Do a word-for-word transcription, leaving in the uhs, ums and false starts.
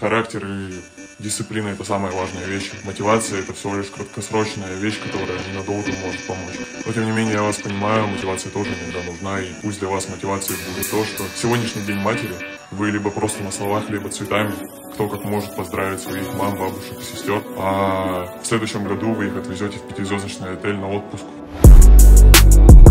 Характер и дисциплина – это самая важная вещь. Мотивация – это всего лишь краткосрочная вещь, которая ненадолго может помочь. Но, тем не менее, я вас понимаю, мотивация тоже иногда нужна, и пусть для вас мотивацией будет то, что сегодняшний день матери вы либо просто на словах, либо цветами, кто как может поздравить своих мам, бабушек и сестер, а в следующем году вы их отвезете в пятизвездочный отель на отпуск.